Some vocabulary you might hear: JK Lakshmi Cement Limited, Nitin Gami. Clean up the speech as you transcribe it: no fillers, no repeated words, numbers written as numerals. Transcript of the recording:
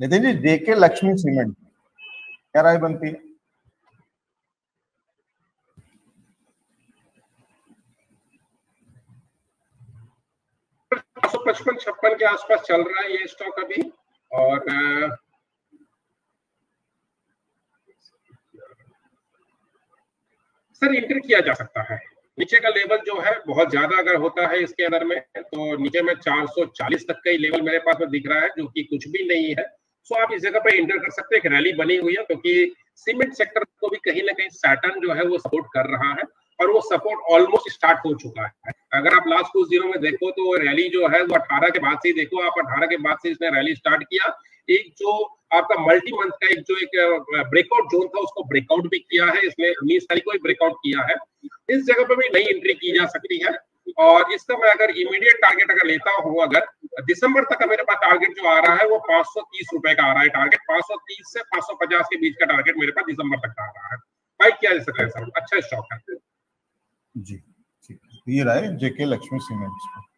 Nitin ji, JK Lakshmi cement क्या राय बनती है? ₹55 के आसपास चल रहा है ये स्टॉक अभी, और सर एंट्री किया जा सकता है। नीचे का लेवल जो है बहुत ज्यादा अगर होता है इसके अंदर में, तो नीचे में 440 तक का ही लेवल मेरे पास में दिख रहा है, जो कि कुछ भी नहीं है। सो आप इस जगह पे एंटर कर सकते हैं, एक रैली बनी हुई है, क्योंकि सीमेंट सेक्टर को भी कहीं ना कहीं सैटर्न जो है वो सपोर्ट कर रहा है, और वो सपोर्ट ऑलमोस्ट स्टार्ट हो चुका है। अगर आप लास्ट कुछ दिनों में देखो तो रैली जो है वो 18 के बाद से ही देखो आप, 18 के बाद से इसने रैली स्टार्ट किया। एक जो आपका मल्टी मंथ का एक जो एक ब्रेकआउट जोन था उसको ब्रेकआउट भी किया है इसने, 19 तारीख को ही ब्रेकआउट किया है। इस जगह पे भी नई एंट्री की जा सकती है, और इसका मैं अगर इमीडिएट टारगेट अगर लेता हूँ, अगर दिसंबर तक का मेरे पास टारगेट जो आ रहा है वो ₹530 का आ रहा है टारगेट, 530 से 550 के बीच का टारगेट मेरे पास दिसंबर तक का आ रहा है। भाई क्या जा सकता है सर, अच्छा स्टॉक है जी। ये राय जेके लक्ष्मी सीमेंट।